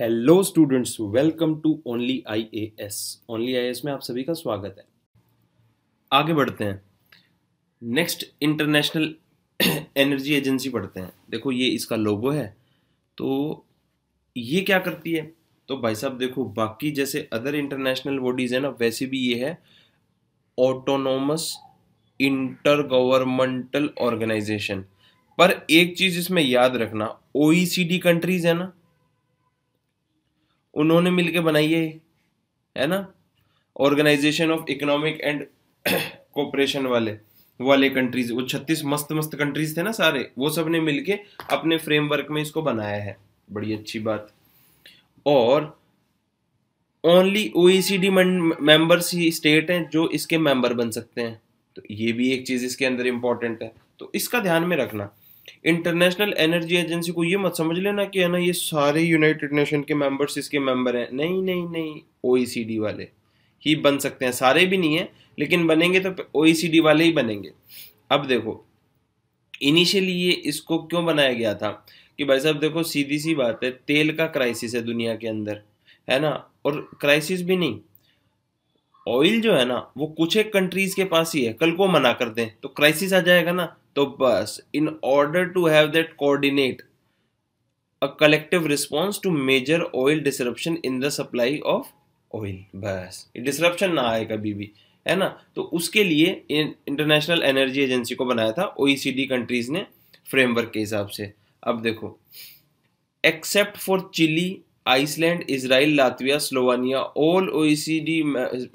Hello students, welcome to only IAS में आप सभी का स्वागत है। आगे बढ़ते हैं, नेक्स्ट इंटरनेशनल एनर्जी एजेंसी पढ़ते हैं। देखो ये इसका लोगो है, तो ये क्या करती है? तो भाई साहब देखो, बाकी जैसे अदर इंटरनेशनल बॉडीज है ना, वैसे भी ये है ऑटोनोमस इंटर गवर्नमेंटल ऑर्गेनाइजेशन। पर एक चीज इसमें याद रखना, OECD कंट्रीज है ना, उन्होंने मिलके बनाई है ना, organisation of economic and cooperation वाले कंट्रीज, वो 36 मस्त कंट्रीज थे ना सारे, वो सब ने मिलके अपने फ्रेमवर्क में इसको बनाया है। बड़ी अच्छी बात। और ओनली OECD मेंबर्स ही स्टेट हैं जो इसके मेंबर बन सकते हैं, तो ये भी एक चीज इसके अंदर इंपॉर्टेंट है, तो इसका ध्यान में रखना। इंटरनेशनल एनर्जी एजेंसी को ये मत समझ लेना कि है ना ये सारे यूनाइटेड नेशन के मेंबर्स इसके मेंबर हैं, नहीं, OECD वाले ही बन सकते हैं, सारे भी नहीं है लेकिन बनेंगे तो OECD वाले ही बनेंगे। अब देखो इनिशियली ये इसको क्यों बनाया गया था कि भाई साहब देखो सीधी सी बात है, तेल का क्राइसिस है दुनिया के अंदर, है ना, और क्राइसिस भी नहीं, ऑयल जो है ना वो कुछ एक कंट्रीज के पास ही है, कल को मना कर दें तो क्राइसिस आ जाएगा ना, तो बस in order to have that coordinate a collective response to major oil disruption in the supply of oil, बस डिसरप्शन ना आए कभी भी, है ना, तो उसके लिए इंटरनेशनल एनर्जी एजेंसी को बनाया था OECD कंट्रीज ने फ्रेमवर्क के हिसाब से। अब देखो except for Chile, Iceland, Israel, Latvia, Slovenia, all OECD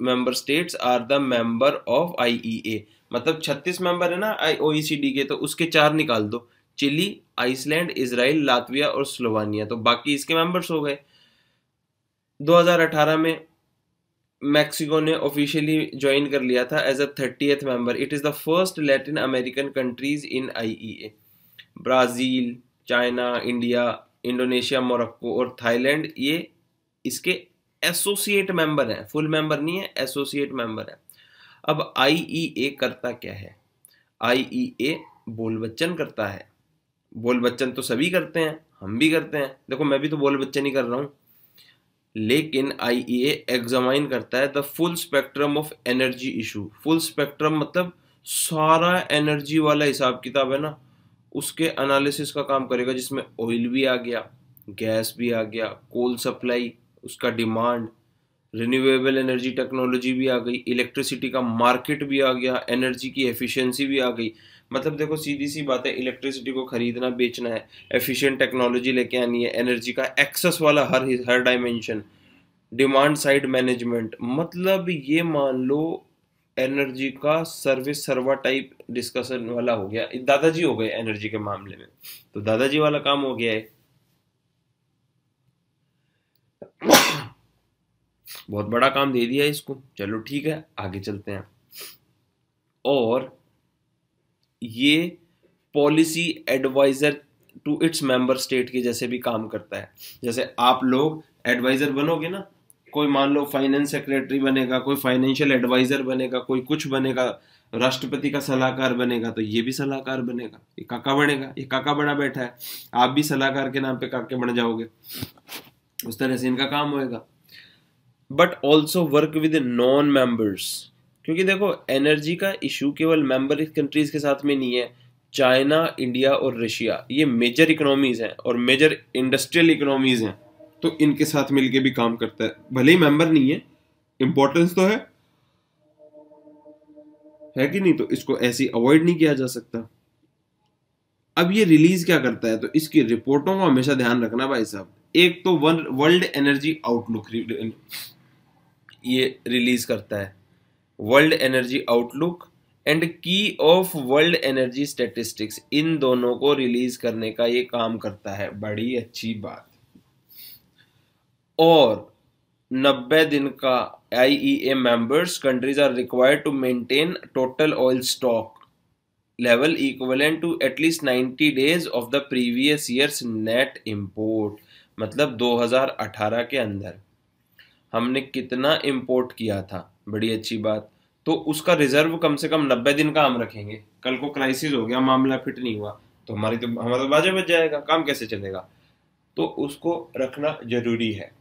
member states are the member of IEA। मतलब 36 मेंबर है ना OECD के, तो उसके 4 निकाल दो, चिली, आइसलैंड, इजराइल, लातविया और स्लोवानिया, तो बाकी इसके मेंबर्स हो गए। 2018 में मैक्सिको ने ऑफिशियली ज्वाइन कर लिया था as a 30th member. It is the first Latin American countries in IEA। Brazil, China, India, Indonesia, Morocco और थाईलैंड ये इसके एसोसिएट मेंबर हैं, फुल मेंबर नहीं है, एसोसिएट मेंबर है। अब IEA करता क्या है? IEA बोलबच्चन करता है। बोलबच्चन तो सभी करते हैं, हम भी करते हैं, देखो मैं भी तो बोलबच्चन ही कर रहा हूँ, लेकिन IEA एग्जामाइन करता है the full spectrum of energy issue. Full spectrum मतलब सारा एनर्जी वाला हिसाब किताब है ना, उसके एनालिसिस का काम करेगा, जिसमें ऑयल भी आ गया, गैस भी आ गया, कोल सप्लाई, उसका डिमांड, रिन्यूएबल एनर्जी टेक्नोलॉजी भी आ गई, इलेक्ट्रिसिटी का मार्केट भी आ गया, एनर्जी की एफिशिएंसी भी आ गई। मतलब देखो सीधी सी बात है, इलेक्ट्रिसिटी को खरीदना, बेचना है, एफिशिएंट टेक्नोलॉजी लेके आनी है, एनर्जी का एक्सेस वाला हर डायमेंशन, डिमांड साइड मैनेजमेंट, मतलब ये मान लो एनर्जी का सर्विस सर्वा टाइप डिस्कशन वाला हो गया, दादाजी हो गए एनर्जी के मामले में, तो दादाजी वाला काम हो गया है। बहुत बड़ा काम दे दिया इसको, चलो ठीक है आगे चलते हैं। और ये policy adviser to its member state के जैसे भी काम करता है, जैसे आप लोग एडवाइजर बनोगे ना, कोई मान लो फाइनेंस सेक्रेटरी बनेगा, कोई फाइनेंशियल एडवाइजर बनेगा, कोई कुछ बनेगा, राष्ट्रपति का सलाहकार बनेगा, तो ये भी सलाहकार बनेगा, ये काका बनेगा, ये काका बना बैठा है, आप भी सलाहकार के नाम पे काके बन जाओगे, उस तरह से इनका काम होएगा। But also work with non members, क्योंकि देखो एनर्जी का इशू केवल मेंबर कंट्रीज के साथ में नहीं है, चाइना, इंडिया और रशिया ये मेजर इकोनॉमीज हैं और मेजर इंडस्ट्रियल इकोनॉमीज हैं, तो इनके साथ मिलके भी काम करता है, भले ही मेंबर नहीं है, इंपॉर्टेंस तो है कि नहीं, तो इसको ऐसे अवॉइड नहीं किया जा सकता। अब ये रिलीज क्या करता है, तो इसकी रिपोर्टों का हमेशा ध्यान रखना भाई साहब। एक तो वर्ल्ड एनर्जी आउटलुक ये रिलीज करता है, world energy outlook and key of world energy statistics, इन दोनों को रिलीज करने का ये काम करता है, बड़ी अच्छी बात। और 90 दिन का IEA members countries are required to maintain total oil stock level equivalent to at least 90 days of the previous years net import. मतलब 2018 के अंदर हमने कितना इंपोर्ट किया था, बड़ी अच्छी बात, तो उसका रिजर्व कम से कम 90 दिन का हम रखेंगे, कल को क्राइसिस हो गया, मामला फिट नहीं हुआ तो हमारा तो बाजा बच जाएगा, काम कैसे चलेगा। तो उसको रखना जरूरी है।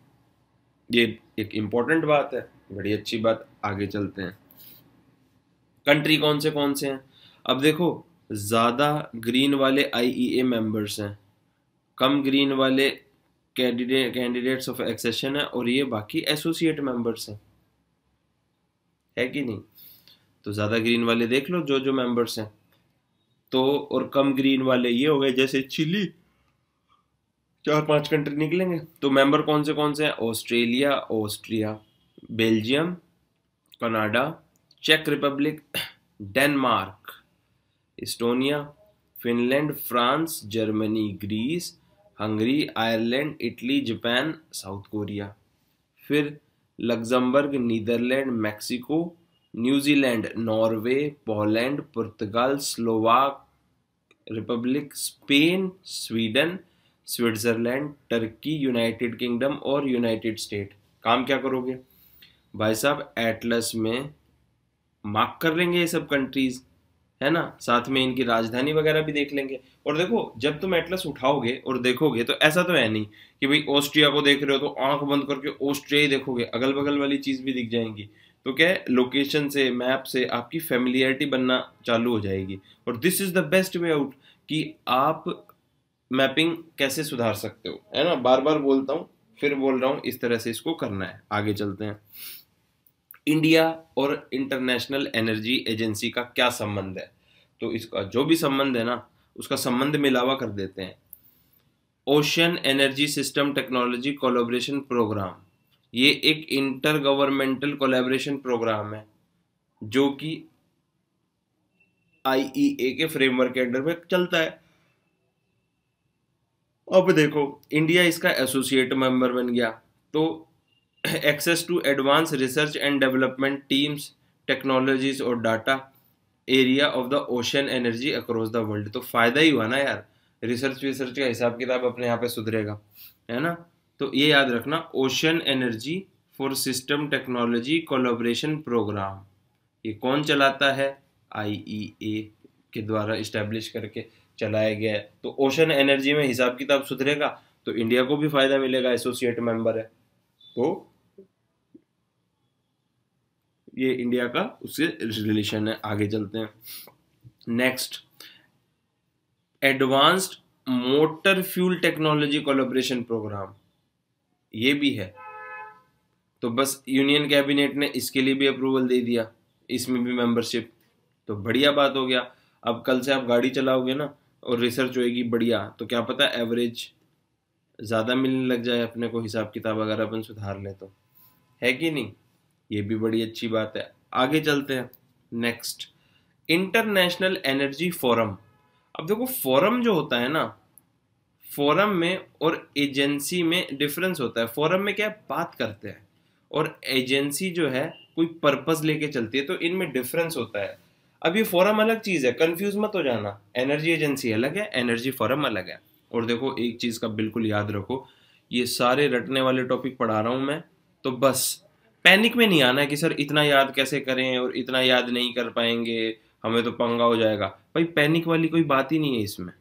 ये एक इम्पोर्टेंट बात है, बड़ी अच्छी बात। आगे चलते हैं, कंट्री कौन से हैं। अब देखो, ज़्यादा ग्रीन वाले आईईए मेंबर्स हैं, कम ग्रीन वाले कैंडिडेट्स ऑफ एक्सेशन है, और ये बाकी एसोसिएट मेंबर्स हैं, है कि नहीं। तो ज़्यादा ग्रीन वाले देख लो जो जो मेंबर्स हैं, तो और कम ग्रीन वाले ये हो गए जैसे चिली, 4-5 कंट्री निकलेंगे। तो मेंबर कौन से हैं, ऑस्ट्रेलिया, ऑस्ट्रिया, बेल्जियम, कनाडा, चेक Republic, Denmark, Estonia, Finland, France, Germany, Greece, Hungary, Ireland, Italy, Japan, South Korea, फिर Luxembourg, Netherlands, Mexico, New Zealand, Norway, Poland, पुर्तगाल, Slovak Republic, Spain, Sweden, Switzerland, Turkey, United Kingdom और United State. काम क्या करोगे भाई साहब, Atlas में mark कर लेंगे ये सब कंट्रीज, है ना, साथ में इनकी राजधानी वगैरह भी देख लेंगे। और देखो, जब तुम एटलस उठाओगे और देखोगे तो ऐसा तो है नहीं कि भाई ऑस्ट्रिया को देख रहे हो तो आंख बंद करके ऑस्ट्रिया ही देखोगे, अगल बगल वाली चीज़ भी दिख जाएंगी। तो क्या है, लोकेशन से, मैप से आपकी फेमिलियरिटी बनना चालू हो जाएगी। और this is the best way out कि आप मैपिंग कैसे सुधार सकते हो, है ना। बार बार बोलता हूँ, फिर बोल रहा हूँ, इस तरह से इसको करना है। आगे चलते हैं, इंडिया और इंटरनेशनल एनर्जी एजेंसी का क्या संबंध है। तो इसका जो भी संबंध है ना, उसका संबंध मिलावा कर देते हैं। Ocean energy system technology collaboration programme, ये एक इंटर गवर्नमेंटल कोलैबोरेशन प्रोग्राम है जो कि आईईए के फ्रेमवर्क के अंडर में चलता है। अब देखो, इंडिया इसका एसोसिएट मेंबर बन गया। तो access to advance research and development teams, technologies और data area of the ocean energy across the world. तो फ़ायदा ही हुआ ना यार, रिसर्च का हिसाब किताब अपने यहाँ पे सुधरेगा, है ना। तो ये याद रखना, ocean energy for system technology collaboration programme, ये कौन चलाता है, आईईए के द्वारा इस्टेब्लिश करके चलाया गया है। तो ओशन एनर्जी में हिसाब किताब सुधरेगा तो इंडिया को भी फ़ायदा मिलेगा, एसोसिएट मेंबर है। तो ये इंडिया का उससे रिलेशन है। आगे चलते हैं, next, advanced motor fuel technology collaboration programme, ये भी है। तो बस यूनियन कैबिनेट ने इसके लिए भी अप्रूवल दे दिया, इसमें भी मेंबरशिप, तो बढ़िया बात हो गया। अब कल से आप गाड़ी चलाओगे ना और रिसर्च होएगी, बढ़िया, तो क्या पता एवरेज ज़्यादा मिलने लग जाए अपने को, हिसाब किताब अगर अपन सुधार ले तो, है कि नहीं। ये भी बड़ी अच्छी बात है। आगे चलते हैं, नेक्स्ट, इंटरनेशनल एनर्जी फोरम। अब देखो, फोरम जो होता है ना, फोरम में और एजेंसी में डिफरेंस होता है। फोरम में क्या बात करते हैं, और एजेंसी जो है कोई पर्पस लेके चलती है, तो इनमें डिफरेंस होता है। अब ये फोरम अलग चीज़ है, कंफ्यूज मत हो जाना, एनर्जी एजेंसी अलग है, एनर्जी फोरम अलग है। और देखो, एक चीज़ का बिल्कुल याद रखो, ये सारे रटने वाले टॉपिक पढ़ा रहा हूँ मैं, तो बस पैनिक में नहीं आना है कि सर इतना याद कैसे करें और इतना याद नहीं कर पाएंगे, हमें तो पंगा हो जाएगा। भाई पैनिक वाली कोई बात ही नहीं है इसमें,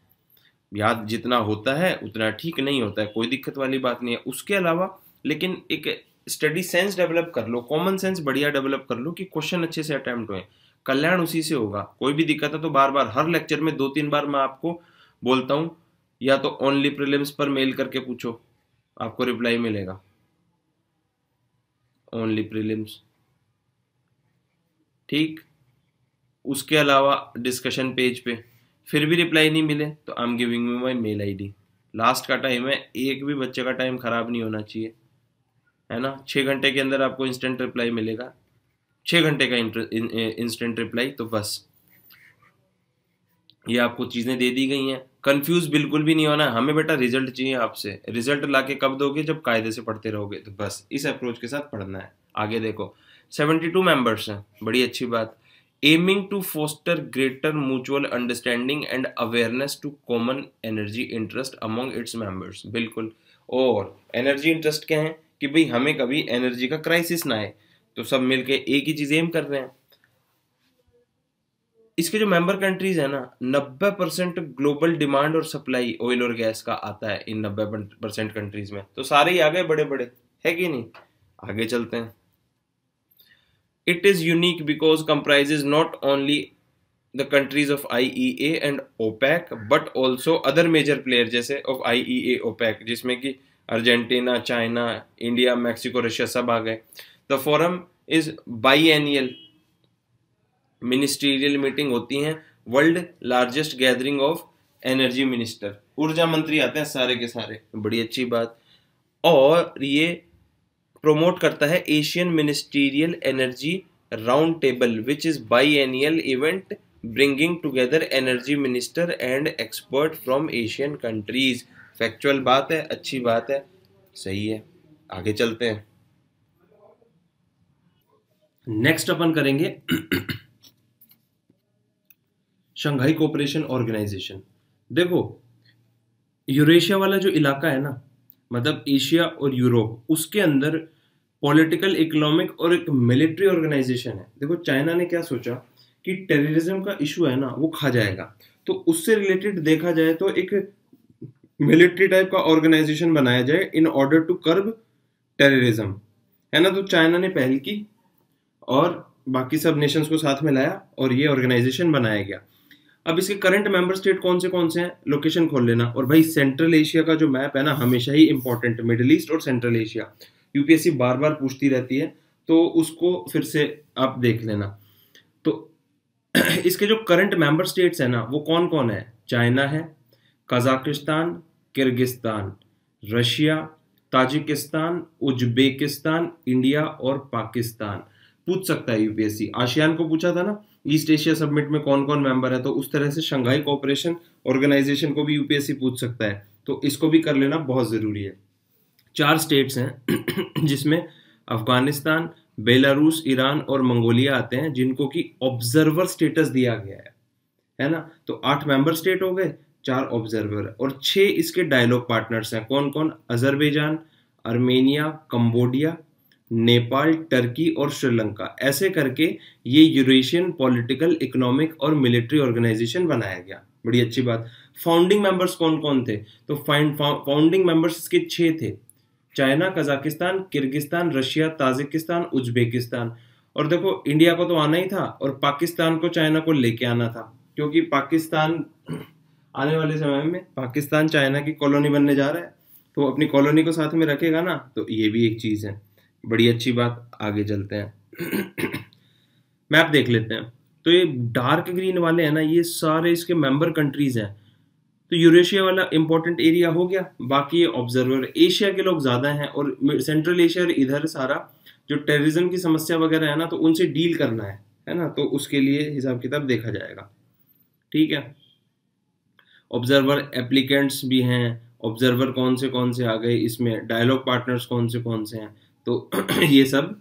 याद जितना होता है उतना ठीक, नहीं होता है कोई दिक्कत वाली बात नहीं है। उसके अलावा लेकिन एक स्टडी सेंस डेवलप कर लो, कॉमन सेंस बढ़िया डेवलप कर लो कि क्वेश्चन अच्छे से अटैम्प्ट होए, कल्याण उसी से होगा। कोई भी दिक्कत है तो बार बार, हर लेक्चर में 2-3 बार मैं आपको बोलता हूँ, या तो ओनली प्रीलिम्स पर मेल करके पूछो, आपको रिप्लाई मिलेगा, ओनली प्रीलिम्स, ठीक। उसके अलावा डिस्कशन पेज पे फिर भी रिप्लाई नहीं मिले तो I am giving you my mail ID. Last का टाइम है, एक भी बच्चे का टाइम खराब नहीं होना चाहिए, है ना। 6 घंटे के अंदर आपको इंस्टेंट रिप्लाई मिलेगा, 6 घंटे का इंस्टेंट रिप्लाई। तो बस ये आपको चीज़ें दे दी गई हैं, कंफ्यूज बिल्कुल भी नहीं होना। हमें बेटा रिजल्ट चाहिए आपसे, रिजल्ट लाके कब दोगे, जब कायदे से पढ़ते रहोगे। तो बस इस अप्रोच के साथ पढ़ना है। आगे देखो, 72 मेंबर्स हैं, बड़ी अच्छी बात। Aiming to foster greater mutual understanding and awareness to common energy interest among its members, बिल्कुल। और एनर्जी इंटरेस्ट क्या है कि भाई हमें कभी एनर्जी का क्राइसिस ना आए, तो सब मिलके एक ही चीज़ एम कर रहे हैं। इसके जो मेंबर कंट्रीज है ना 90% ग्लोबल डिमांड और सप्लाई ऑयल और गैस का आता है इन 90% कंट्रीज में। तो सारे ही आ गए बड़े बड़े, है कि नहीं। आगे चलते हैं। It is unique because comprises not only the countries of IEA and OPEC but also other major player जैसे ऑफ IEA OPEC जिसमें कि Argentina, China, India, Mexico, Russia सब आ गए। The forum is biennial ministerial meeting होती हैं, world largest gathering of energy minister, ऊर्जा मंत्री आते हैं सारे के सारे, बड़ी अच्छी बात। और ये प्रोमोट करता है Asian ministerial energy round table which is biennial event bringing together energy minister and expert from Asian countries. Factual बात है, अच्छी बात है, सही है। आगे चलते हैं। नेक्स्ट अपन करेंगे शंघाई कोऑपरेशन ऑर्गेनाइजेशन। देखो यूरेशिया वाला जो इलाका है ना, मतलब एशिया और यूरोप, उसके अंदर पॉलिटिकल, इकोनॉमिक और एक मिलिट्री ऑर्गेनाइजेशन है। देखो चाइना ने क्या सोचा कि टेररिज्म का इशू है ना वो खा जाएगा, तो उससे रिलेटेड देखा जाए तो एक मिलिट्री टाइप का ऑर्गेनाइजेशन बनाया जाए in order to curb terrorism, है ना। तो चाइना ने पहल की और बाकी सब नेशंस को साथ में लाया और ये ऑर्गेनाइजेशन बनाया गया। अब इसके करंट मेंबर स्टेट कौन से हैं, लोकेशन खोल लेना। और भाई सेंट्रल एशिया का जो मैप है ना हमेशा ही इंपॉर्टेंट, मिडिल ईस्ट और सेंट्रल एशिया यूपीएससी बार बार पूछती रहती है, तो उसको फिर से आप देख लेना। तो इसके जो करंट मेंबर स्टेट्स हैं ना वो कौन कौन है, चाइना है, Kazakhstan, Kyrgyzstan, Russia, Tajikistan, Uzbekistan, India और पाकिस्तान। पूछ सकता है यूपीएससी, आसियान को पूछा था ना ईस्ट एशिया समिट में कौन कौन मेंबर है, तो उस तरह से शंघाई कोऑपरेशन ऑर्गेनाइजेशन को भी यूपीएससी पूछ सकता है, तो इसको भी कर लेना बहुत ज़रूरी है। 4 स्टेट्स हैं जिसमें अफगानिस्तान, बेलारूस, ईरान और मंगोलिया आते हैं, जिनको कि ऑब्जर्वर स्टेटस दिया गया है ना। तो 8 मेंबर स्टेट हो गए, 4 ऑब्जर्वर और 6 इसके डायलॉग पार्टनर्स हैं। कौन कौन, Azerbaijan, Armenia, Cambodia, Nepal, Turkey और श्रीलंका। ऐसे करके ये यूरेशियन पॉलिटिकल, इकोनॉमिक और मिलिट्री ऑर्गेनाइजेशन बनाया गया, बड़ी अच्छी बात। फाउंडिंग मेंबर्स कौन कौन थे, तो फाउंडिंग मेंबर्स इसके 6 थे, China, Kazakhstan, Kyrgyzstan, Russia, Tajikistan, Uzbekistan. और देखो इंडिया को तो आना ही था और पाकिस्तान को, चाइना को लेके आना था, क्योंकि पाकिस्तान आने वाले समय में पाकिस्तान चाइना की कॉलोनी बनने जा रहा है, तो अपनी कॉलोनी को साथ में रखेगा ना, तो ये भी एक चीज़ है, बड़ी अच्छी बात। आगे चलते हैं मैप देख लेते हैं। तो ये डार्क ग्रीन वाले हैं ना ये सारे इसके मेंबर कंट्रीज हैं, तो यूरेशिया वाला इंपॉर्टेंट एरिया हो गया, बाकी ये ऑब्जर्वर। एशिया के लोग ज़्यादा हैं और सेंट्रल एशिया और इधर सारा जो टेररिज्म की समस्या वगैरह है ना तो उनसे डील करना है ना, तो उसके लिए हिसाब किताब देखा जाएगा, ठीक है। ऑब्जर्वर एप्लीकेंट्स भी हैं, ऑब्जर्वर कौन से आ गए इसमें, डायलॉग पार्टनर्स कौन से हैं, तो ये सब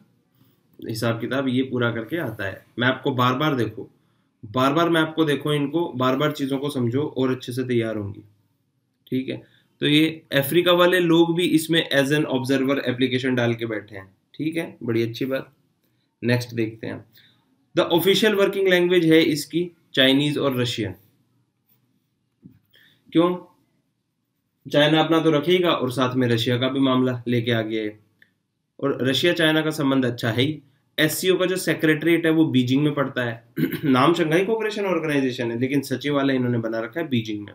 हिसाब किताब ये पूरा करके आता है। मैप को बार-बार देखो, मैप को देखो, इनको बार-बार चीज़ों को समझो और अच्छे से तैयार होंगी, ठीक है। तो ये अफ्रीका वाले लोग भी इसमें एज एन ऑब्जर्वर एप्लीकेशन डाल के बैठे हैं, ठीक है, बड़ी अच्छी बात। नेक्स्ट देखते हैं। द ऑफिशियल वर्किंग लैंग्वेज है इसकी चाइनीज और रशियन। क्यों, चाइना अपना तो रखेगा और साथ में रशिया का भी मामला लेके आ गया है, और रशिया चाइना का संबंध अच्छा है ही। एससीओ का जो सेक्रेटरीट है वो बीजिंग में पड़ता है नाम शंघाई कोऑपरेशन ऑर्गेनाइजेशन है लेकिन सचिवालय इन्होंने बना रखा है बीजिंग में,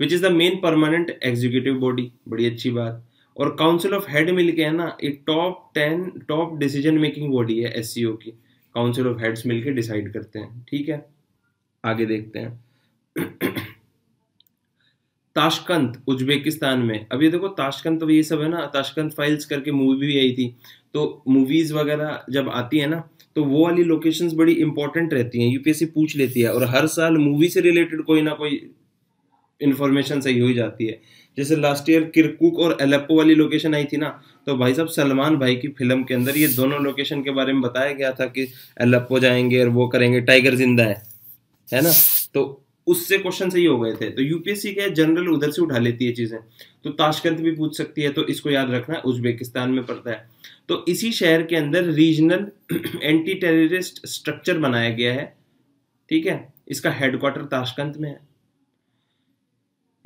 which is the main permanent executive body, बड़ी अच्छी बात। और काउंसिल ऑफ हेड मिलके है ना एक टॉप डिसीजन मेकिंग बॉडी है एससीओ की, काउंसिल ऑफ हेड्स मिलके डिसाइड करते हैं, ठीक है। आगे देखते हैं। ताशकंद उज्बेकिस्तान में, अब ये देखो ताशकंद तो ये सब है ना, ताशकंद फाइल्स करके मूवी भी आई थी, तो मूवीज वगैरह जब आती है ना तो वो वाली लोकेशंस बड़ी इंपॉर्टेंट रहती हैं, यूपीएससी पूछ लेती है और हर साल मूवी से रिलेटेड कोई ना कोई इन्फॉर्मेशन सही हो ही जाती है। जैसे लास्ट ईयर किरकुक और अलेप्पो वाली लोकेशन आई थी ना, तो भाई साहब सलमान भाई की फिल्म के अंदर ये दोनों लोकेशन के बारे में बताया गया था कि अलेप्पो जाएंगे और वो करेंगे, टाइगर जिंदा है ना, तो उससे क्वेश्चन सही हो गए थे। तो यूपीएससी के जनरल उधर से उठा लेती है चीज़ें, तो ताशकंद भी पूछ सकती है, तो इसको याद रखना है, उज्बेकिस्तान में पड़ता है। तो इसी शहर के अंदर रीजनल एंटी टेररिस्ट स्ट्रक्चर बनाया गया है, ठीक है, इसका हेडक्वार्टर ताशकंद में है।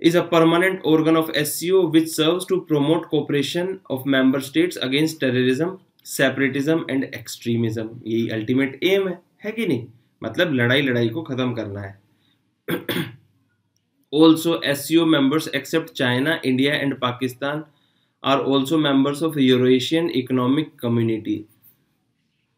Is a permanent organ of SCO which serves to promote cooperation of member states against terrorism, separatism and extremism. यही अल्टीमेट एम है कि नहीं, मतलब लड़ाई को खत्म करना है। Also SCO members except China, India and Pakistan are also members of Eurasian economic community.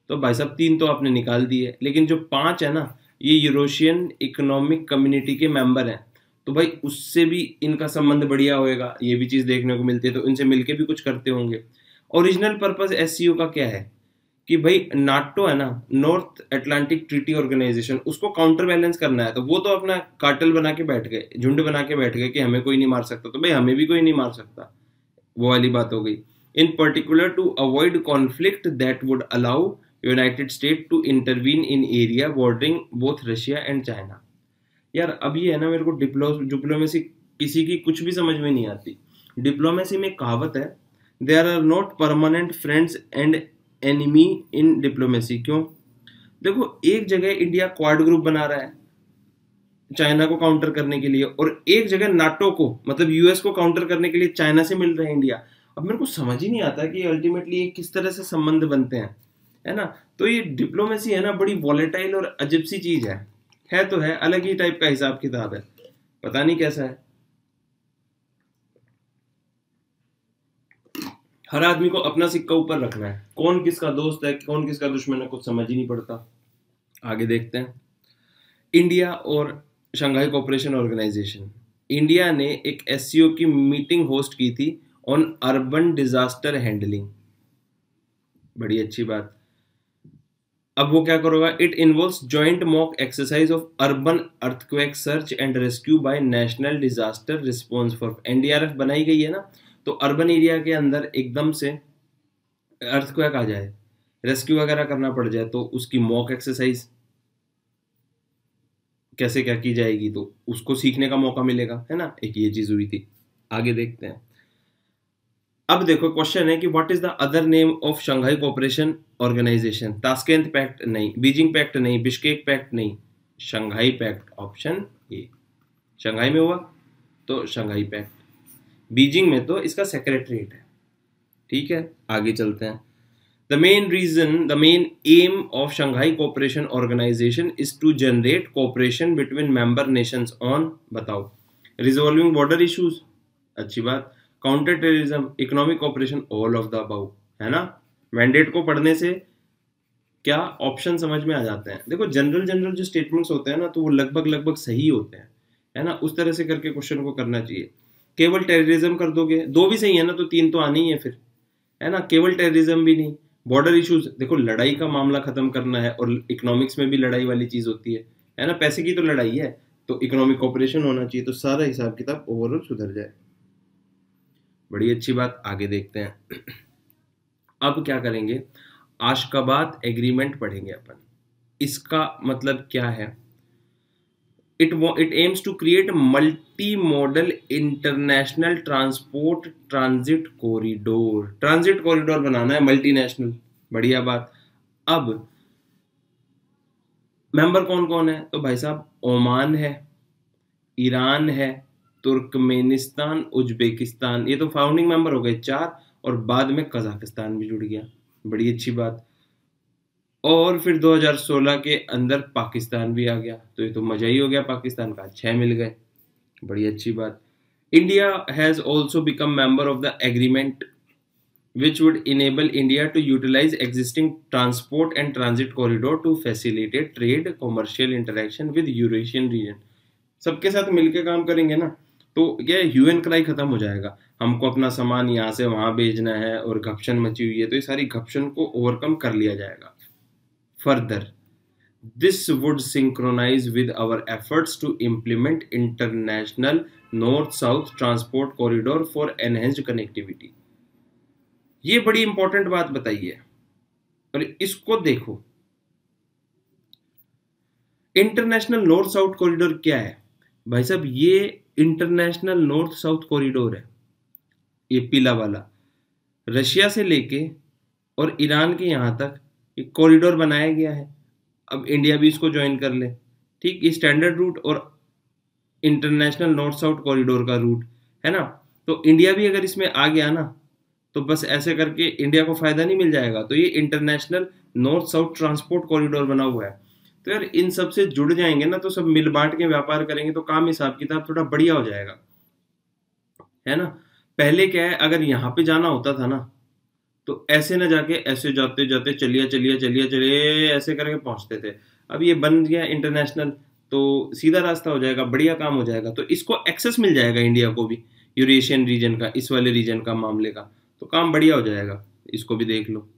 तो भाई साहब तीन तो आपने निकाल दी है, लेकिन जो पांच है ना ये यूरोशियन इकोनॉमिक कम्युनिटी के मेंबर हैं, तो भाई उससे भी इनका संबंध बढ़िया होएगा, ये भी चीज़ देखने को मिलती है। तो इनसे मिलके भी कुछ करते होंगे। ओरिजिनल पर्पस एससीओ का क्या है कि भाई नाटो है ना, नॉर्थ अटलांटिक ट्रीटी ऑर्गेनाइजेशन, उसको काउंटर बैलेंस करना है। तो वो तो अपना कार्टेल बना के बैठ गए, झुंड बना के बैठ गए कि हमें कोई नहीं मार सकता, तो भाई हमें भी कोई नहीं मार सकता, वो वाली बात हो गई। In particular to avoid conflict that would allow United State to intervene in area bordering both Russia and China. यार अब ये है ना, मेरे को डिप्लोमेसी किसी की कुछ भी समझ में नहीं आती। डिप्लोमेसी में कहावत है, there are not permanent friends and enemy in diplomacy. क्यों? देखो एक जगह इंडिया क्वाड ग्रुप बना रहा है चाइना को काउंटर करने के लिए, और एक जगह नाटो को मतलब यूएस को काउंटर करने के लिए चाइना से मिल रहा है इंडिया। अब मेरे को समझ ही नहीं आता कि अल्टीमेटली ये किस तरह से संबंध बनते हैं, है ना। तो ये डिप्लोमेसी है ना, बड़ी वॉलेटाइल और अजीब सी चीज है तो है, अलग ही टाइप का हिसाब किताब है, पता नहीं कैसा है। हर आदमी को अपना सिक्का ऊपर रखना है, कौन किसका दोस्त है कौन किसका दुश्मन है कुछ समझ ही नहीं पड़ता। आगे देखते हैं इंडिया और शंघाई कोऑपरेशन ऑर्गेनाइजेशन। इंडिया ने एक एससीओ की मीटिंग होस्ट की थी ऑन अर्बन डिजास्टर हैंडलिंग, बड़ी अच्छी बात। अब वो क्या करेगा, it involves joint mock exercise of urban earthquake search and rescue by national disaster response force. NDRF बनाई गई है ना, तो अर्बन एरिया के अंदर एकदम से अर्थक्वेक आ जाए, रेस्क्यू वगैरह करना पड़ जाए, तो उसकी मॉक एक्सरसाइज कैसे क्या की जाएगी, तो उसको सीखने का मौका मिलेगा, है ना। एक ये चीज हुई थी। आगे देखते हैं। अब देखो क्वेश्चन है कि what is the other name of Shanghai cooperation organisation. Tashkent pact नहीं, बीजिंग पैक्ट नहीं, बिश्केक पैक्ट नहीं, Shanghai pact option A. Shanghai में हुआ तो शंघाई पैक्ट, बीजिंग में तो इसका सेक्रेटरीट है, ठीक है। आगे चलते हैं। The main aim of Shanghai cooperation organisation is to generate cooperation between member nations on, बताओ, रिजॉल्विंग बॉर्डर इश्यूज, अच्छी बात, counter terrorism, economic cooperation, all of the about, है ना। मैंडेट को पढ़ने से क्या ऑप्शन समझ में आ जाते हैं। देखो जनरल जो स्टेटमेंट्स होते हैं ना, तो वो लगभग सही होते हैं, है ना। उस तरह से करके क्वेश्चन को करना चाहिए। केवल टेररिज्म कर दोगे, दो भी सही है ना, तो तीन तो आनी ही है फिर, है ना। केवल टेररिज्म भी नहीं, बॉर्डर इश्यूज, देखो लड़ाई का मामला खत्म करना है, और इकोनॉमिक्स में भी लड़ाई वाली चीज होती है ना, पैसे की तो लड़ाई है, तो इकोनॉमिक कोऑपरेशन होना चाहिए, तो सारा हिसाब किताब ओवरऑल सुधर जाए, बड़ी अच्छी बात। आगे देखते हैं। अब क्या करेंगे, आशकाबाद एग्रीमेंट पढ़ेंगे अपन। इसका मतलब क्या है, it aims to create multi model international transport transit corridor. Transit corridor बनाना है मल्टीनेशनल, बढ़िया बात। अब मेंबर कौन कौन है, तो भाई साहब ओमान है, ईरान है, तुर्कमेनिस्तान, उज्बेकिस्तान, ये तो फाउंडिंग मेंबर हो गए चार, और बाद में कजाकिस्तान भी जुड़ गया, बड़ी अच्छी बात। और फिर 2016 के अंदर पाकिस्तान भी आ गया, तो ये तो मजा ही हो गया, पाकिस्तान का 6 मिल गए, बड़ी अच्छी बात। India has also become member of the agreement which would enable India to utilise existing transport and transit corridor to facilitate trade commercial interaction with Eurasian region. सबके साथ मिलकर काम करेंगे ना, तो ये ह्यूएन क्राई खत्म हो जाएगा, हमको अपना सामान यहाँ से वहाँ भेजना है और घपशन मची हुई है, तो ये सारी घपशन को ओवरकम कर लिया जाएगा। Further this would synchronise with our efforts to implement international north south transport corridor for enhanced connectivity. ये बड़ी इंपॉर्टेंट बात बताई है, और इसको देखो। इंटरनेशनल नॉर्थ साउथ कॉरिडोर क्या है भाई साहब, ये इंटरनेशनल नॉर्थ साउथ कॉरिडोर है, ये पीला वाला रशिया से लेके और ईरान के यहाँ तक एक कॉरिडोर बनाया गया है। अब इंडिया भी इसको ज्वाइन कर ले, ठीक, स्टैंडर्ड रूट और इंटरनेशनल नॉर्थ साउथ कॉरिडोर का रूट है ना। तो इंडिया भी अगर इसमें आ गया ना तो बस ऐसे करके इंडिया को फायदा नहीं मिल जाएगा। तो ये international north south transport corridor बना हुआ है। तो यार इन सब से जुड़ जाएंगे ना तो सब मिल बांट के व्यापार करेंगे तो काम हिसाब किताब थोड़ा बढ़िया हो जाएगा, है ना। पहले क्या है, अगर यहाँ पे जाना होता था ना तो ऐसे ना जाके ऐसे जाते जाते चलिए ऐसे करके पहुंचते थे। अब ये बन गया इंटरनेशनल तो सीधा रास्ता हो जाएगा, बढ़िया काम हो जाएगा। तो इसको एक्सेस मिल जाएगा इंडिया को भी यूरेशियन रीजन का, इस वाले रीजन का मामले का, तो काम बढ़िया हो जाएगा। इसको भी देख लो।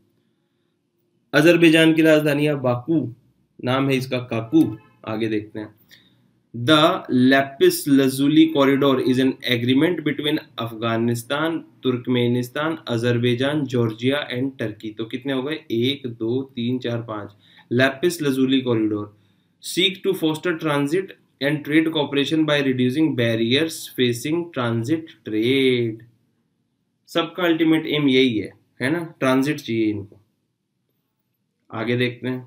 अजरबैजान की राजधानी है बाकू, नाम है इसका काकू। आगे देखते हैं, the lapis lazuli corridor is an agreement between Afghanistan, Turkmenistan, Azerbaijan, Georgia and Turkey. तो कितने हो गए, 1 2 3 4 5। Lapis lazuli corridor seek to foster transit and trade cooperation by reducing barriers facing transit trade. सबका अल्टीमेट एम यही है ना, transit चाहिए इनको। आगे देखते हैं,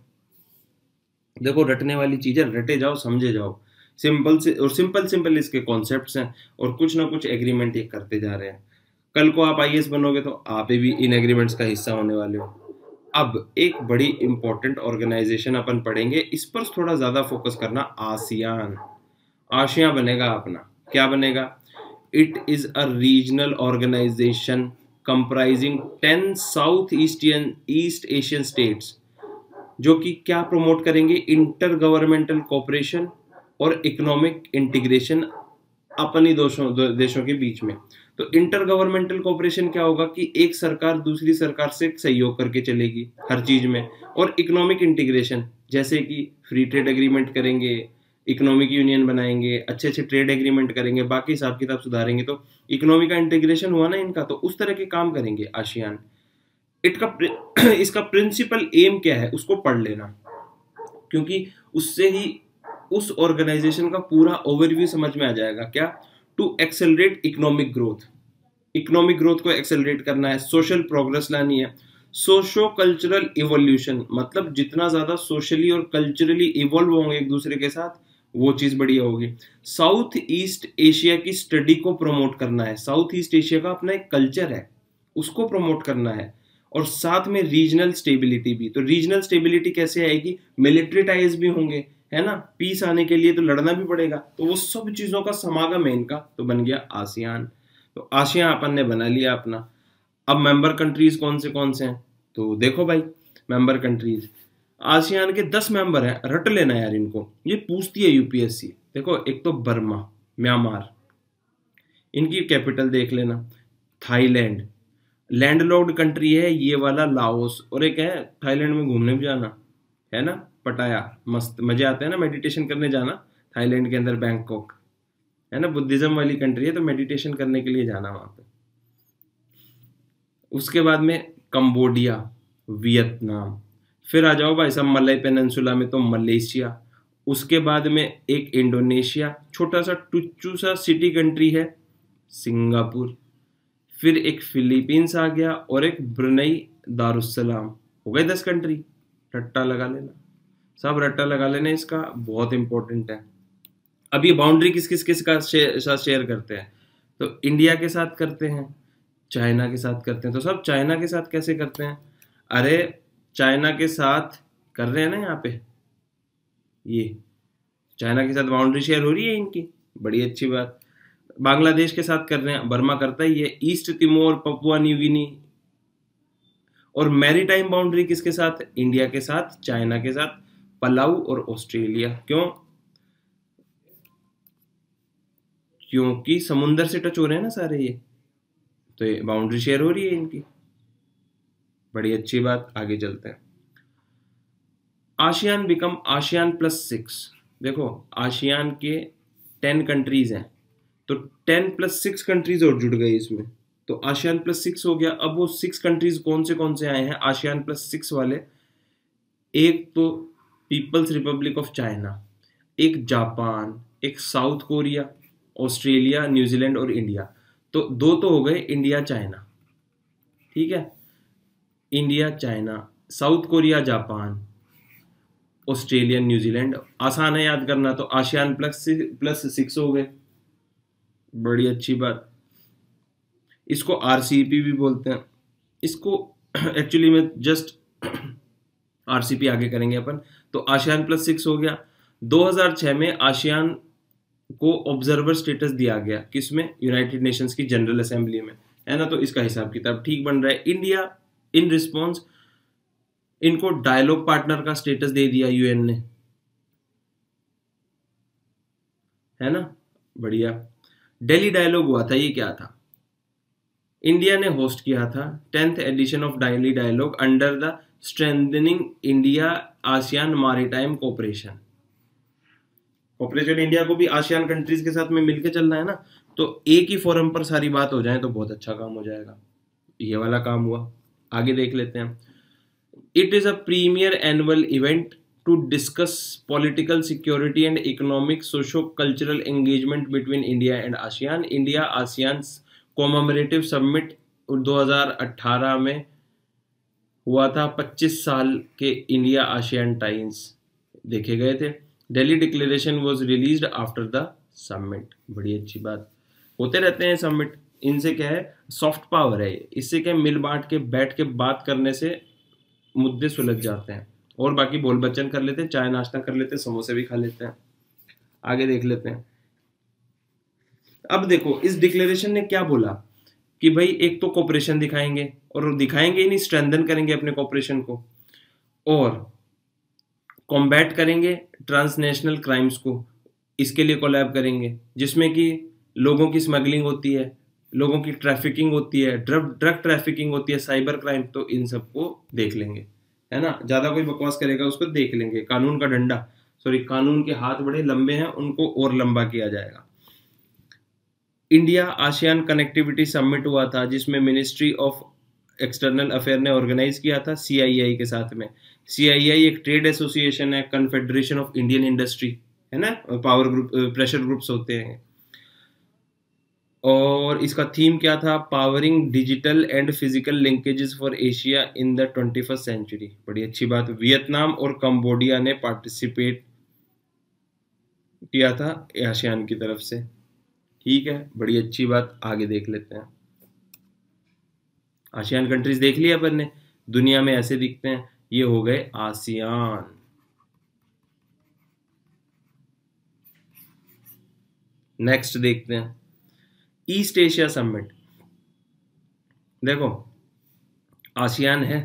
देखो रटने वाली चीजें, रटे जाओ, समझे जाओ। सिंपल से और सिंपल इसके कॉन्सेप्ट्स हैं और कुछ ना कुछ एग्रीमेंट ये करते जा रहे हैं। कल को आप आईएएस बनोगे तो आप भी इन एग्रीमेंट्स का हिस्सा होने वाले हो। अब एक बड़ी इंपॉर्टेंट ऑर्गेनाइजेशन अपन पढ़ेंगे, इस पर थोड़ा ज्यादा फोकस करना, आसियान। आसियान बनेगा अपना, क्या बनेगा, it is a regional organisation comprising 10 south east Asian states, जो कि क्या प्रमोट करेंगे, इंटर गवर्नमेंटल कोऑपरेशन और इकोनॉमिक इंटीग्रेशन अपनी देशों के बीच में। तो इंटर गवर्नमेंटल कोऑपरेशन क्या होगा कि एक सरकार दूसरी सरकार से सहयोग करके चलेगी हर चीज में, और इकोनॉमिक इंटीग्रेशन जैसे कि फ्री ट्रेड एग्रीमेंट करेंगे, इकोनॉमिक यूनियन बनाएंगे, अच्छे अच्छे ट्रेड एग्रीमेंट करेंगे, बाकी हिसाब किताब सुधारेंगे। तो इकोनॉमिक का इंटीग्रेशन हुआ ना इनका, तो उस तरह के काम करेंगे आसियान। इसका प्रिंसिपल एम क्या है उसको पढ़ लेना, क्योंकि उससे ही उस ऑर्गेनाइजेशन का पूरा ओवरव्यू समझ में आ जाएगा। क्या, to accelerate economic growth, economic growth को एक्सेलरेट करना है, सोशल प्रोग्रेस लानी है, सोशो कल्चरल इवोल्यूशन, मतलब जितना ज्यादा सोशली और कल्चरली इवोल्व होंगे एक दूसरे के साथ वो चीज बढ़िया होगी। साउथ ईस्ट एशिया की स्टडी को प्रमोट करना है, साउथ ईस्ट एशिया का अपना एक कल्चर है उसको प्रमोट करना है, और साथ में रीजनल स्टेबिलिटी भी। तो रीजनल स्टेबिलिटी कैसे आएगी, मिलिट्री टाइज भी होंगे, है ना, पीस आने के लिए तो लड़ना भी पड़ेगा, तो वो सब चीजों का समागम है इनका, तो बन गया आसियान। तो आसियान अपन ने बना लिया अपना। अब मेंबर कंट्रीज कौन से हैं, तो देखो भाई मेंबर कंट्रीज आसियान के 10 मेंबर हैं, रट लेना यार इनको, ये पूछती है यूपीएससी। देखो एक तो बर्मा, म्यांमार, इनकी कैपिटल देख लेना, थाईलैंड, लैंडलॉक्ड कंट्री है ये वाला, लाओस, और एक है थाईलैंड में घूमने भी जाना है ना, पटाया, मस्त मजे आते हैं ना, मेडिटेशन करने जाना थाईलैंड के अंदर, बैंकॉक है ना, बुद्धिज्म वाली कंट्री है तो मेडिटेशन करने के लिए जाना वहां पे। उसके बाद में कंबोडिया, वियतनाम, फिर आ जाओ भाई साहब मलय पेनिनसुला में तो मलेशिया, उसके बाद में एक इंडोनेशिया, छोटा सा टुच्चू सा सिटी कंट्री है सिंगापुर, फिर एक फिलीपींस आ गया और एक ब्रुनेई दारुसलाम, हो गए 10 कंट्री। रट्टा लगा लेना सब, रट्टा लगा लेना, इसका बहुत इंपॉर्टेंट है। अब ये बाउंड्री किस किस किस का साथ शेयर करते हैं, तो इंडिया के साथ करते हैं, चाइना के साथ करते हैं। तो सब चाइना के साथ कैसे करते हैं, अरे चाइना के साथ कर रहे हैं ना, यहाँ पे ये चाइना के साथ बाउंड्री शेयर हो रही है इनकी, बड़ी अच्छी बात। बांग्लादेश के साथ कर रहे हैं, बर्मा करता ही है, East Timor, Papua New Guinea, और मैरीटाइम बाउंड्री किसके साथ, इंडिया के साथ, चाइना के साथ, पलाऊ और ऑस्ट्रेलिया। क्यों, क्योंकि समुंदर से टच हो रहे हैं ना सारे ये, तो ये बाउंड्री शेयर हो रही है इनकी, बड़ी अच्छी बात। आगे चलते हैं, आसियान बिकम ASEAN+6। देखो आसियान के 10 कंट्रीज हैं तो 10+6 कंट्रीज और जुड़ गई इसमें, तो ASEAN+6 हो गया। अब वो 6 कंट्रीज कौन से आए हैं ASEAN+6 वाले, एक तो पीपल्स रिपब्लिक ऑफ चाइना, एक जापान, एक साउथ कोरिया, ऑस्ट्रेलिया, न्यूजीलैंड और इंडिया। तो 2 तो हो गए, इंडिया चाइना, ठीक है, India China, South Korea, Japan, Australia, New Zealand. आसान है याद करना, तो आसियान प्लस 6 हो गए, बड़ी अच्छी बात। इसको आरसीईपी भी बोलते हैं, इसको एक्चुअली में जस्ट आरसीईपी आगे करेंगे अपन। तो आसियान प्लस 6 हो गया। 2006 में आसियान को ऑब्जर्वर स्टेटस दिया गया, किसमें? यूनाइटेड नेशंस की जनरल असेंबली में, है ना। तो इसका हिसाब किताब ठीक बन रहा है। इंडिया इन रिस्पॉन्स, इनको डायलॉग पार्टनर का स्टेटस दे दिया यूएन ने, है ना, बढ़िया। दिल्ली डायलॉग हुआ था, ये क्या था? इंडिया ने होस्ट किया था 10th edition of Delhi dialogue under the strengthening India ASEAN maritime cooperation. Cooperation India को भी आसियान कंट्रीज के साथ में मिलकर चलना है ना, तो एक ही फोरम पर सारी बात हो जाए तो बहुत अच्छा काम हो जाएगा। ये वाला काम हुआ, आगे देख लेते हैं। It is a premier annual event to discuss political, security and economic, socio-cultural engagement between India and ASEAN. India ASEAN's commemorative summit 2018 में हुआ था। 25 साल के इंडिया आसियान टाइम्स देखे गए थे। Delhi declaration was released after the summit, बड़ी अच्छी बात। होते रहते हैं समिट, इनसे क्या है, सॉफ्ट पावर है। इससे क्या, मिल बांट के बैठ के बात करने से मुद्दे सुलझ जाते हैं, और बाकी बोल बच्चन कर लेते हैं, चाय नाश्ता कर लेते हैं, समोसे भी खा लेते हैं। आगे देख लेते हैं। अब देखो इस डिक्लेरेशन ने क्या बोला कि भाई एक तो कोऑपरेशन दिखाएंगे, और दिखाएंगे ही नहीं, स्ट्रेंथन करेंगे अपने कोऑपरेशन को, और कॉम्बैट करेंगे ट्रांसनेशनल क्राइम्स को। इसके लिए कोलैब करेंगे, जिसमें कि लोगों की स्मगलिंग होती है, लोगों की ट्रैफिकिंग होती है, ड्रग ट्रैफिकिंग होती है, साइबर क्राइम, तो इन सबको देख लेंगे, है ना। ज़्यादा कोई बकवास करेगा उसको देख लेंगे। कानून का डंडा, सॉरी, कानून के हाथ बड़े लंबे हैं, उनको और लंबा किया जाएगा। इंडिया आसियान कनेक्टिविटी समिट हुआ था, जिसमें मिनिस्ट्री ऑफ एक्सटर्नल अफेयर ने ऑर्गेनाइज किया था CII के साथ में। CII एक ट्रेड एसोसिएशन है, कन्फेडरेशन ऑफ इंडियन इंडस्ट्री, है ना, पावर ग्रुप, प्रेशर ग्रुप्स होते हैं। और इसका थीम क्या था? Powering digital and physical linkages for Asia in the 21st century, बड़ी अच्छी बात। वियतनाम और कंबोडिया ने पार्टिसिपेट किया था आसियान की तरफ से, ठीक है, बड़ी अच्छी बात। आगे देख लेते हैं। आसियान कंट्रीज देख लिया अपन ने, दुनिया में ऐसे दिखते हैं। ये हो गए आसियान, नेक्स्ट देखते हैं ईस्ट एशिया समिट। देखो आसियान है,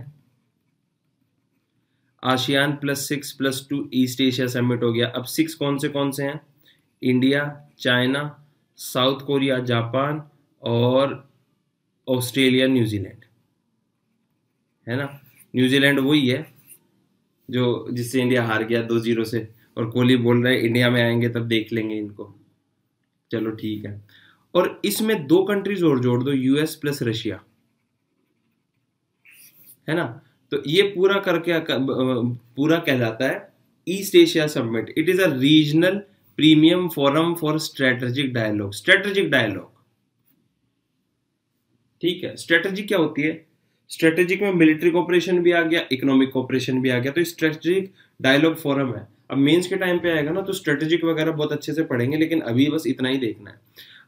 ASEAN plus 6 plus 2 East Asia summit हो गया। अब 6 कौन से हैं? India, China, South Korea, Japan और ऑस्ट्रेलिया, न्यूजीलैंड, है ना। न्यूजीलैंड वही है जो जिससे इंडिया हार गया 2-0 से, और कोहली बोल रहे हैं इंडिया में आएंगे तब देख लेंगे इनको, चलो ठीक है। और इसमें 2 कंट्रीज और जोड़ दो, यूएस प्लस रशिया, है ना, तो ये पूरा करके पूरा कहलाता है East Asia Summit. It is a regional premium forum for strategic dialogue. Strategic dialogue, ठीक है, स्ट्रेटेजी क्या होती है? स्ट्रेटेजिक में मिलिट्री कोऑपरेशन भी आ गया, इकोनॉमिक कोऑपरेशन भी आ गया, तो स्ट्रेटेजिक डायलॉग फोरम है। अब मेंस के टाइम पे आएगा ना, तो स्ट्रेटेजिक वगैरह बहुत अच्छे से पढ़ेंगे, लेकिन अभी बस इतना ही देखना है।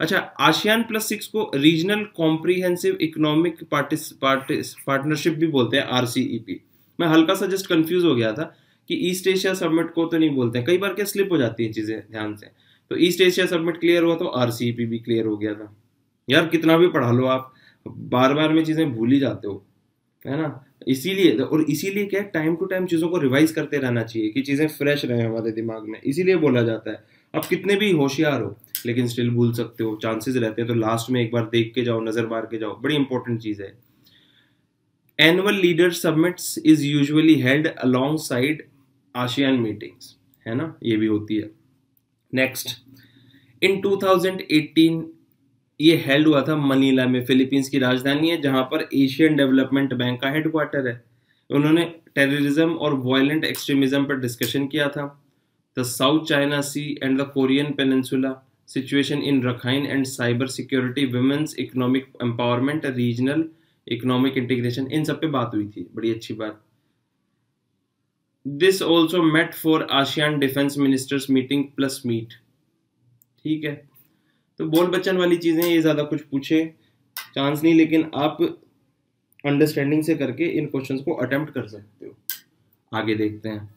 अच्छा, आसियान प्लस 6 को रीजनल कॉम्प्रीहेंसिव इकोनॉमिक पार्टनरशिप भी बोलते हैं, RCEP। मैं हल्का सा जस्ट कंफ्यूज हो गया था कि ईस्ट एशिया समिट को तो नहीं बोलते हैं, कई बार क्या स्लिप हो जाती है चीज़ें ध्यान से। तो ईस्ट एशिया समिट क्लियर हुआ, तो RCEP भी क्लियर हो गया था। यार कितना भी पढ़ा लो आप, बार बार में चीज़ें भूल ही जाते हो, है ना। इसीलिए, और इसीलिए क्या, टाइम टू टाइम चीज़ों को रिवाइज करते रहना चाहिए कि चीज़ें फ्रेश रहें हमारे दिमाग में, इसीलिए बोला जाता है। आप कितने भी होशियार हो लेकिन स्टिल भूल सकते हो, चांसेस रहते हैं, तो लास्ट में एक बार देख के जाओ, नज़र मार के जाओ, बड़ी इंपॉर्टेंट चीज़ है। Annual leader summits is usually held alongside ASEAN meetings, है ना, ये भी होती है। नेक्स्ट, इन 2018 ये हेल्ड हुआ था मनीला में, फिलीपींस की राजधानी है, जहां पर एशियन डेवलपमेंट बैंक का हेडक्वार्टर है। उन्होंने टेररिज्म और वायलेंट एक्सट्रीमिज्म पर डिस्कशन किया था। The South China Sea and the Korean peninsula, situation in Rakhine and cyber security, women's economic empowerment, regional economic integration, इन सब पे बात हुई थी, बड़ी अच्छी बात। This also met for ASEAN defence ministers meeting plus meet. ठीक है, तो बोल बच्चन वाली चीज़ें ये ज़्यादा कुछ पूछे चांस नहीं, लेकिन आप अंडरस्टैंडिंग से करके इन क्वेश्चंस को अटेम्प्ट कर सकते हो। आगे देखते हैं,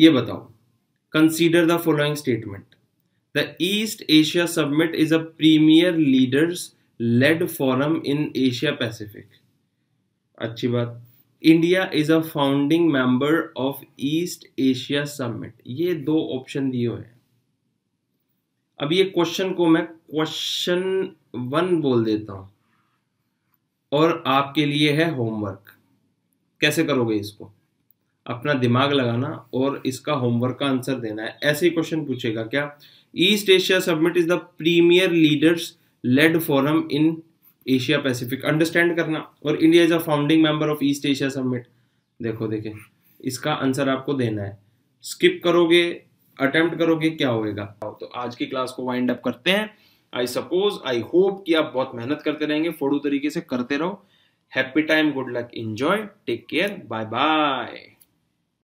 ये बताओ, consider the following statement, the East Asia submit is a premier leaders led forum in Asia Pacific. अच्छी बात, India is a founding member of East Asia Summit, ये दो ऑप्शन दिए हुए हैं। अब ये क्वेश्चन को मैं क्वेश्चन 1 बोल देता हूँ और आपके लिए है होमवर्क। कैसे करोगे इसको, अपना दिमाग लगाना और इसका होमवर्क का आंसर देना है। ऐसे ही क्वेश्चन पूछेगा क्या, East Asia Summit is the premier leaders led forum in Asia Pacific, understand करना, और India is a founding member of East Asia summit. देखो देखें, इसका आंसर आपको देना है। स्किप करोगे, अटेम्प्ट करोगे, क्या होएगा। तो आज की क्लास को वाइंड अप करते हैं। आई सपोज, आई होप कि आप बहुत मेहनत करते रहेंगे, फोड़ू तरीके से करते रहो। Happy time, good luck, enjoy, take care, bye bye.